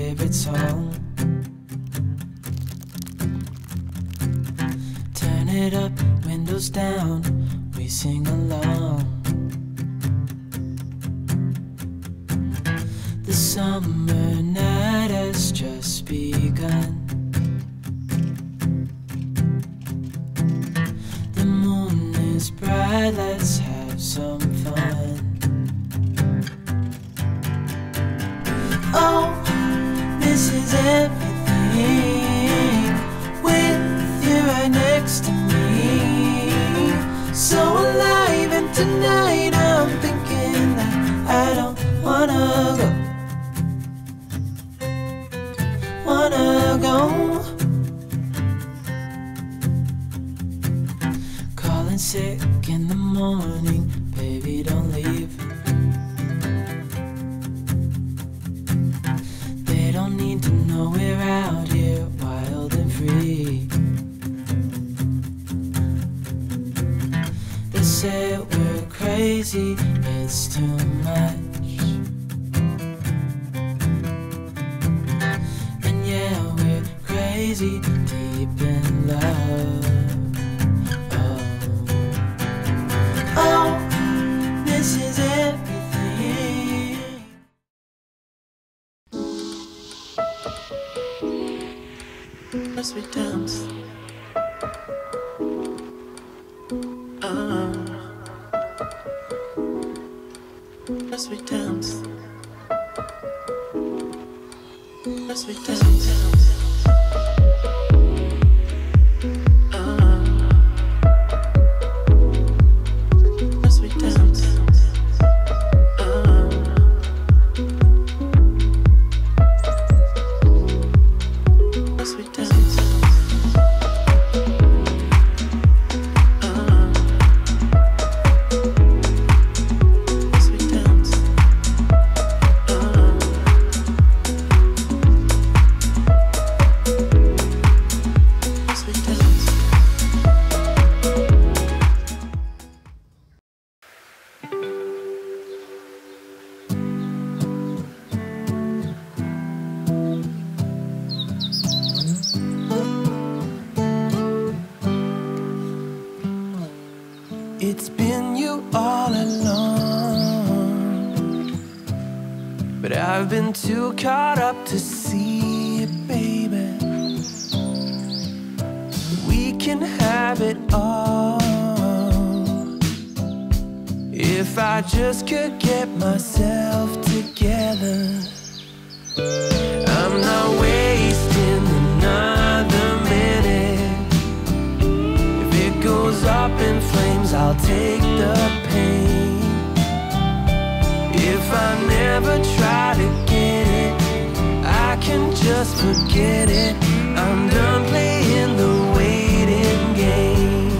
favorite song. Turn it up, windows down, we sing along. The summer night has just begun. The moon is bright, let's have some fun. Oh, this is everything, with you right next to me. So alive, and tonight I'm thinking that I don't wanna go. Calling sick in the morning, baby, don't leave. Need to know we're out here wild and free. They say we're crazy, it's too much. And yeah, we're crazy, deep in love. Oh, oh, this is it. As we dance, as we dance, as we dance. It's been you all along, but I've been too caught up to see it, baby. We can have it all if I just could get myself together. I'm not wasting another minute. If it goes up in flames, I'll take the pain. If I never try to get it, I can just forget it. I'm done playing the waiting game.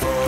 for.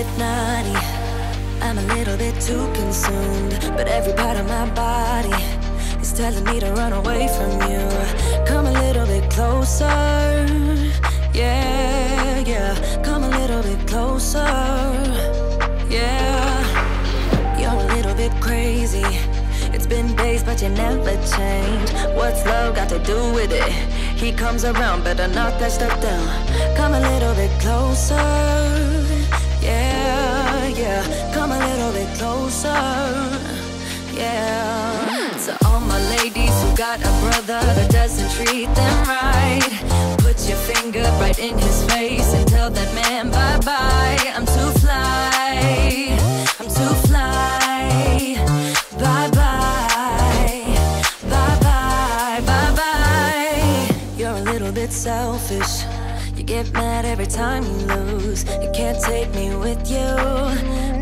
with naughty. I'm a little bit too consumed, but every part of my body is telling me to run away from you. Come a little bit closer, yeah, yeah. Come a little bit closer, yeah. You're a little bit crazy. It's been days, but you never change. What's love got to do with it? He comes around, better knock that stuff down. Come a little bit closer, yeah, yeah. Come a little bit closer, yeah. To all my ladies who got a brother that doesn't treat them right, put your finger right in his face and tell that man bye-bye. I'm too fly, I'm too fly, bye-bye. Selfish, you get mad every time you lose. You can't take me with you,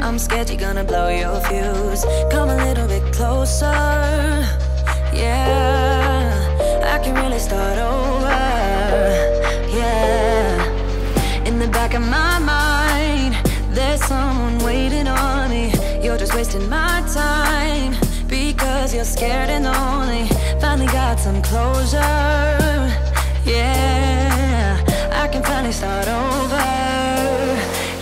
I'm scared you're gonna blow your fuse. Come a little bit closer, yeah. I can really start over, yeah. In the back of my mind, there's someone waiting on me. You're just wasting my time because you're scared and lonely. Finally got some closure, yeah, I can finally start over,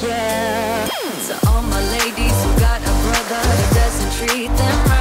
yeah. To all my ladies who got a brother that doesn't treat them right,